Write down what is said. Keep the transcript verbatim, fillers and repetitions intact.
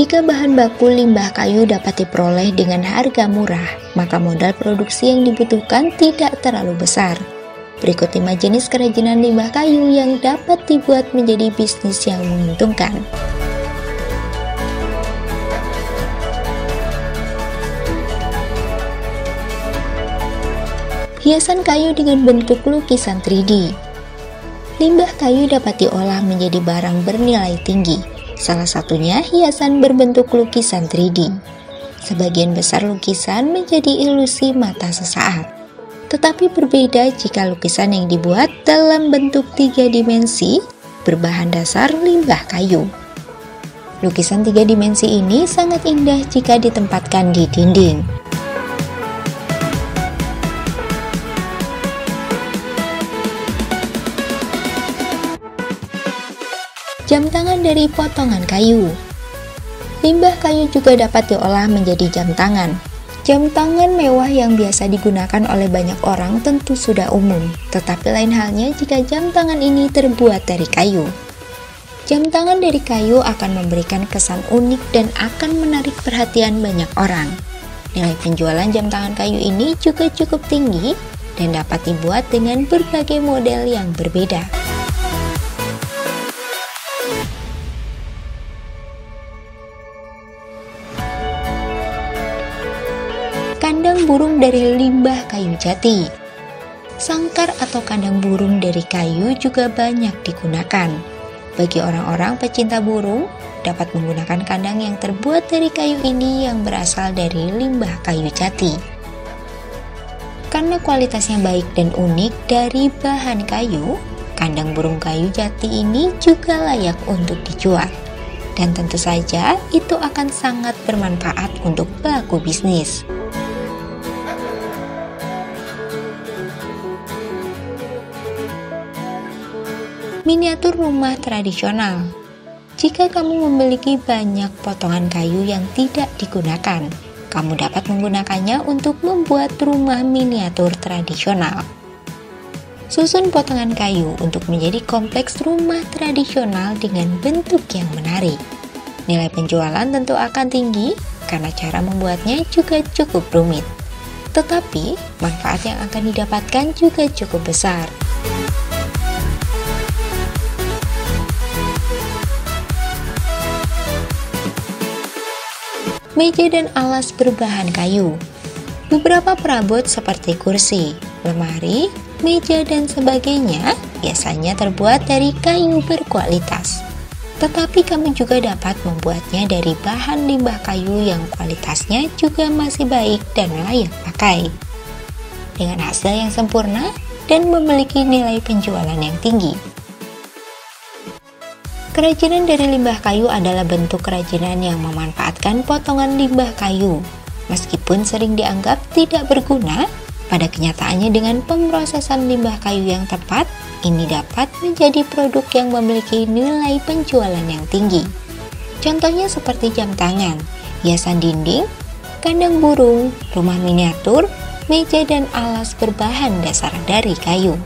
Jika bahan baku limbah kayu dapat diperoleh dengan harga murah, maka modal produksi yang dibutuhkan tidak terlalu besar. Berikut lima jenis kerajinan limbah kayu yang dapat dibuat menjadi bisnis yang menguntungkan. Hiasan kayu dengan bentuk lukisan tiga D. Limbah kayu dapat diolah menjadi barang bernilai tinggi. Salah satunya hiasan berbentuk lukisan tiga D. Sebagian besar lukisan menjadi ilusi mata sesaat. Tetapi berbeda jika lukisan yang dibuat dalam bentuk tiga dimensi berbahan dasar limbah kayu. Lukisan tiga dimensi ini sangat indah jika ditempatkan di dinding. Jam tangan dari potongan kayu. Limbah kayu juga dapat diolah menjadi jam tangan. Jam tangan mewah yang biasa digunakan oleh banyak orang tentu sudah umum, tetapi lain halnya jika jam tangan ini terbuat dari kayu. Jam tangan dari kayu akan memberikan kesan unik dan akan menarik perhatian banyak orang. Nilai penjualan jam tangan kayu ini juga cukup tinggi dan dapat dibuat dengan berbagai model yang berbeda. Kandang burung dari limbah kayu jati. Sangkar atau kandang burung dari kayu juga banyak digunakan. Bagi orang-orang pecinta burung, dapat menggunakan kandang yang terbuat dari kayu ini yang berasal dari limbah kayu jati. Karena kualitasnya baik dan unik dari bahan kayu, kandang burung kayu jati ini juga layak untuk dijual. Dan tentu saja itu akan sangat bermanfaat untuk pelaku bisnis. Miniatur rumah tradisional. Jika kamu memiliki banyak potongan kayu yang tidak digunakan, kamu dapat menggunakannya untuk membuat rumah miniatur tradisional. Susun potongan kayu untuk menjadi kompleks rumah tradisional dengan bentuk yang menarik. Nilai penjualan tentu akan tinggi karena cara membuatnya juga cukup rumit. Tetapi, manfaat yang akan didapatkan juga cukup besar. Meja dan alas berbahan kayu. Beberapa perabot seperti kursi, lemari, meja dan sebagainya biasanya terbuat dari kayu berkualitas. Tetapi kamu juga dapat membuatnya dari bahan limbah kayu yang kualitasnya juga masih baik dan layak pakai. Dengan hasil yang sempurna dan memiliki nilai penjualan yang tinggi. Kerajinan dari limbah kayu adalah bentuk kerajinan yang memanfaatkan potongan limbah kayu. Meskipun sering dianggap tidak berguna, pada kenyataannya dengan pemrosesan limbah kayu yang tepat, ini dapat menjadi produk yang memiliki nilai penjualan yang tinggi. Contohnya seperti jam tangan, hiasan dinding, kandang burung, rumah miniatur, meja dan alas berbahan dasar dari kayu.